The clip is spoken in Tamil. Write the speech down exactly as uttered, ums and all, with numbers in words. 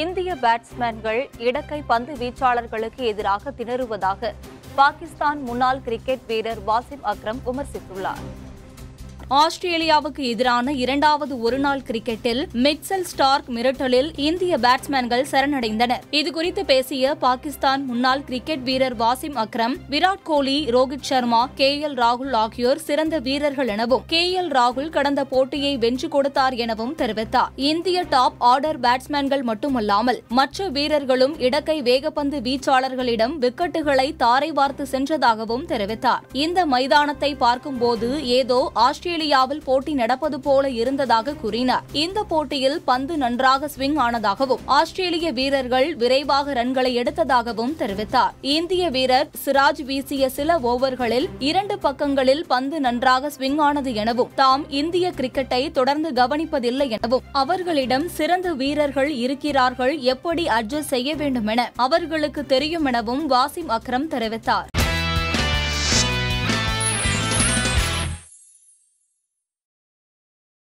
இந்திய பேட்ஸ்மேன்கள் இடக்கை பந்து வீச்சாளர்களுக்கு எதிராக திணறுவதாக பாகிஸ்தான் முன்னாள் கிரிக்கெட் வீரர் வாசிம் அக்ரம் விமர்சித்துள்ளார். ஆஸ்திரேலியாவுக்கு எதிரான இரண்டாவது ஒருநாள் கிரிக்கெட்டில் மிட்சல் ஸ்டார்க் மிரட்டலில் இந்திய பேட்ஸ்மேன்கள் சரணடைந்தனர். இதுகுறித்து பேசிய பாகிஸ்தான் முன்னாள் கிரிக்கெட் வீரர் வாசிம் அக்ரம், விராட் கோலி, ரோஹித் சர்மா, கே எல் ராகுல் ஆகியோர் சிறந்த வீரர்கள் எனவும், கே எல் ராகுல் கடந்த போட்டியை வென்று கொடுத்தார் எனவும் தெரிவித்தார். இந்திய டாப் ஆர்டர் பேட்ஸ்மேன்கள் மட்டுமல்லாமல் மற்ற வீரர்களும் இடக்கை வேகப்பந்து வீச்சாளர்களிடம் விக்கெட்டுகளை தாரை வார்த்து சென்றதாகவும் தெரிவித்தார். இந்த மைதானத்தை பார்க்கும்போது ஏதோ ஆஸ்திரேலியா இந்தியாவில் போட்டி நடப்பது போல இருந்ததாக கூறினார். இந்த போட்டியில் பந்து நன்றாக ஸ்விங் ஆனதாகவும் ஆஸ்திரேலிய வீரர்கள் விரைவாக ரன்களை எடுத்ததாகவும் தெரிவித்தார். இந்திய வீரர் சிராஜ் வீசிய சில ஓவர்களில் இரண்டு பக்கங்களில் பந்து நன்றாக ஸ்விங் ஆனது எனவும், தாம் இந்திய கிரிக்கெட்டை தொடர்ந்து கவனிப்பதில்லை எனவும், அவர்களிடம் சிறந்த வீரர்கள் இருக்கிறார்கள், எப்படி அட்ஜஸ்ட் செய்ய வேண்டும் என அவர்களுக்கு தெரியும் எனவும் வாசிம் அக்ரம் தெரிவித்தார்.